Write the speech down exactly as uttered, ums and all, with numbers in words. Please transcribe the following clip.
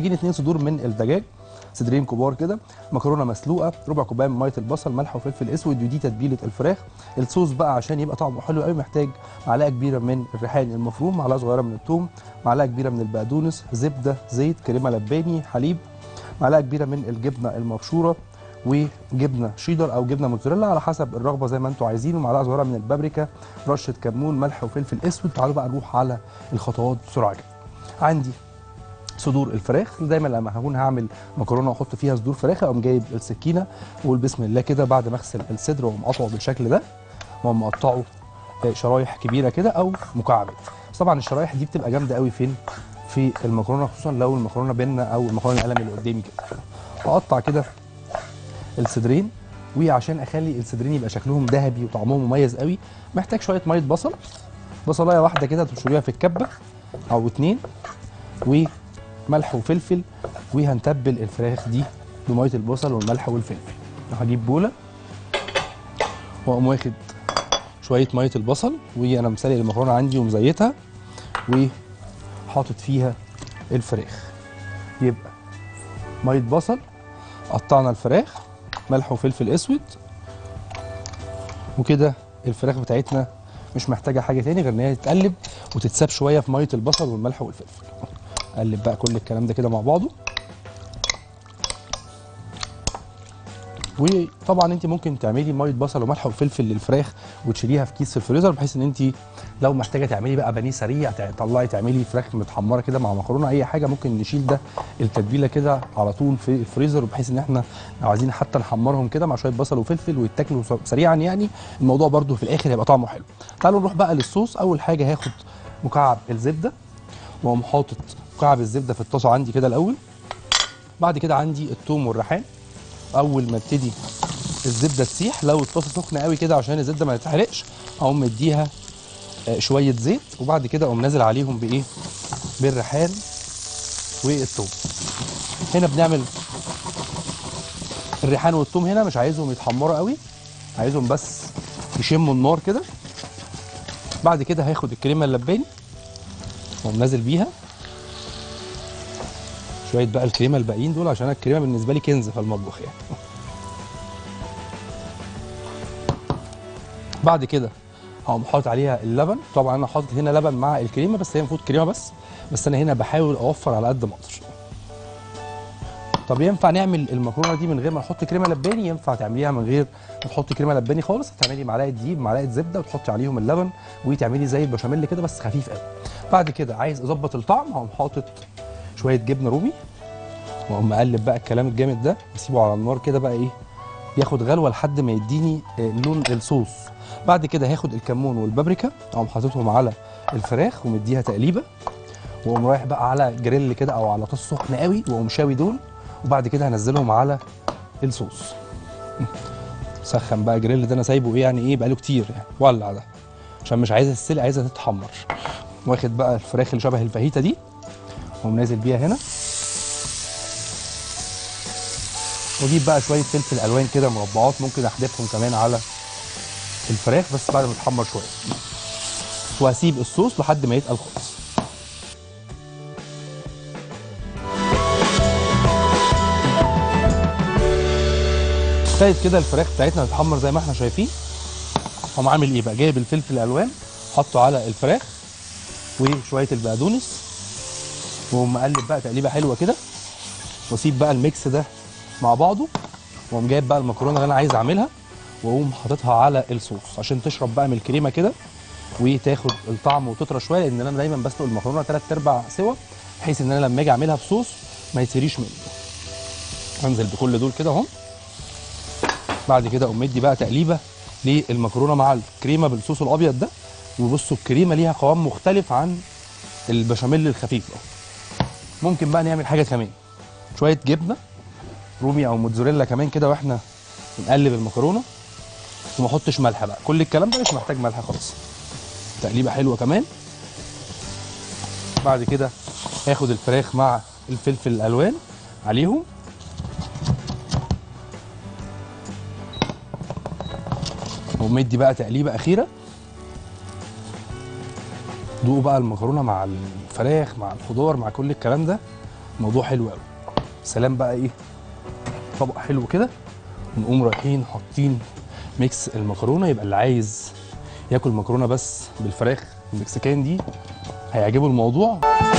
يجيني اتنين صدور من الدجاج، صدرين كبار كده، مكرونه مسلوقه، ربع كوبايه من ميه البصل، ملح وفلفل اسود، ودي تتبيله الفراخ. الصوص بقى عشان يبقى طعمه حلو قوي محتاج معلقه كبيره من الريحان المفروم، معلقه صغيره من الثوم، معلقه كبيره من البقدونس، زبده، زيت، كريمه لباني، حليب، معلقه كبيره من الجبنه المبشوره وجبنه شيدر او جبنه موتزاريلا على حسب الرغبه زي ما انتم عايزين، ومعلقه صغيره من البابريكا، رشه كمون، ملح وفلفل اسود. تعالوا بقى نروح على الخطوات بسرعه كده. عندي صدور الفراخ، دايما لما هكون هعمل مكرونه واحط فيها صدور فراخ اقوم جايب السكينه واقول بسم الله كده بعد ما اغسل الصدر واقوم قاطعه بالشكل ده، واقوم مقطعه شرايح كبيره كده او مكعبات. طبعا الشرايح دي بتبقى جامده قوي فين؟ في المكرونه، خصوصا لو المكرونه بينا او المكرونه القلم اللي قدامي كده. واقطع كده الصدرين، وعشان اخلي الصدرين يبقى شكلهم ذهبي وطعمهم مميز قوي محتاج شويه ميه بصل، بصلايه واحده كده تبشريها في الكبه او اتنين، و ملح وفلفل، وهنتبل الفراخ دي بميه البصل والملح والفلفل. هجيب بوله واقوم واخد شويه ميه البصل، وانا مسلق المكرونه عندي ومزيتها، وحاطط فيها الفراخ. يبقى ميه بصل، قطعنا الفراخ، ملح وفلفل اسود، وكده الفراخ بتاعتنا مش محتاجه حاجه تاني غير ان هي تتقلب وتتساب شويه في ميه البصل والملح والفلفل. اقلب بقى كل الكلام ده كده مع بعضه. وطبعا انت ممكن تعملي ميه بصل وملح وفلفل للفراخ وتشيليها في كيس في الفريزر، بحيث ان انت لو محتاجه تعملي بقى بانيه سريع، تطلعي تعملي فراخ متحمره كده مع مكرونه، اي حاجه ممكن نشيل ده التتبيله كده على طول في الفريزر، بحيث ان احنا لو عايزين حتى نحمرهم كده مع شويه بصل وفلفل ويتاكلوا سريعا، يعني الموضوع برده في الاخر هيبقى طعمه حلو. تعالوا نروح بقى للصوص. اول حاجه هاخد مكعب الزبده، واقوم حاطط مكعب الزبده في الطاسه عندي كده الاول. بعد كده عندي الثوم والريحان. اول ما ابتدي الزبده تسيح، لو الطاسه سخنه قوي كده عشان الزبده ما تتحرقش، اقوم مديها شويه زيت، وبعد كده اقوم نازل عليهم بايه؟ بالريحان والثوم. هنا بنعمل الريحان والثوم، هنا مش عايزهم يتحمروا قوي، عايزهم بس يشموا النار كده. بعد كده هاخد الكريمه اللباني واقوم نازل بيها شويه بقى الكريمه الباقيين دول، عشان الكريمه بالنسبه لي كنز في المطبخ يعني. بعد كده هقوم حاطط عليها اللبن. طبعا انا حاطط هنا لبن مع الكريمه، بس هي المفروض كريمه بس، بس انا هنا بحاول اوفر على قد ما اقدر. طب ينفع نعمل المكرونه دي من غير ما نحط كريمه لباني؟ ينفع تعمليها من غير ما تحطي كريمه لباني خالص. هتعملي معلقه دقيق معلقه زبده وتحطي عليهم اللبن وتعملي زي البشاميل كده بس خفيف قوي. بعد كده عايز اظبط الطعم، هقوم حاطط شويه جبنه رومي، واقوم اقلب بقى الكلام الجامد ده، اسيبه على النار كده بقى ايه ياخد غلوه لحد ما يديني لون الصوص. بعد كده هاخد الكمون والبابريكا، اقوم حاططهم على الفراخ ومديها تقليبه، واقوم رايح بقى على جريل كده او على طاسه سخنه قوي واقوم شاوي دول، وبعد كده هنزلهم على الصوص. سخن بقى جريل ده، انا سايبه ايه يعني ايه بقاله كتير يعني، ولع ده عشان مش عايزها تتسلق، عايزها تتحمر. واخد بقى الفراخ اللي شبه الفاهيتا دي واقوم نازل بيها هنا، واجيب بقى شويه فلفل الوان كده مربعات، ممكن احدفهم كمان على الفراخ بس بعد ما تتحمر شويه، وهسيب الصوص لحد ما يتقل خالص. ابتدت كده الفراخ بتاعتنا تتحمر زي ما احنا شايفين. هقوم عامل ايه بقى؟ جايب الفلفل الالوان حطه على الفراخ وشويه البقدونس، واقوم مقلب بقى تقليبه حلوه كده، واسيب بقى الميكس ده مع بعضه، واقوم جايب بقى المكرونه اللي انا عايز اعملها واقوم حاططها على الصوص عشان تشرب بقى من الكريمه كده وتاخد الطعم وتطرى شويه، لان انا دايما بسلق المكرونه ثلاث ارباع سوا، بحيث ان انا لما اجي اعملها في صوص ما يتسريش مني. انزل بكل دول كده اهم. بعد كده اقوم مدي بقى تقليبه للمكرونه مع الكريمه بالصوص الابيض ده، وبصوا الكريمه ليها قوام مختلف عن البشاميل الخفيف. ممكن بقى نعمل حاجه كمان، شويه جبنه رومي او موتزاريلا كمان كده واحنا بنقلب المكرونه، وما احطش ملح بقى، كل الكلام ده مش محتاج ملح خالص. تقليبه حلوه كمان. بعد كده هاخد الفراخ مع الفلفل الالوان عليهم، ومدي بقى تقليبه اخيره. دوقوا بقى المكرونه مع الفراخ مع الخضار مع كل الكلام ده، موضوع حلو قوي. سلام بقى ايه طبق حلو كده، ونقوم رايحين حاطين ميكس المكرونه. يبقى اللي عايز ياكل مكرونه بس بالفراخ المكسيكان دي هيعجبه الموضوع.